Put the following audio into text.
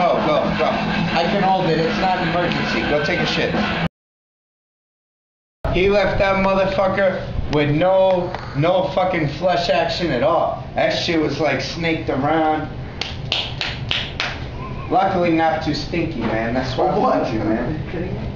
Go. I can hold it. It's not an emergency. Go take a shit. He left that motherfucker with no fucking flush action at all. That shit was like snaked around. Luckily not too stinky, man. That's why I warned you, man. Are you kidding me?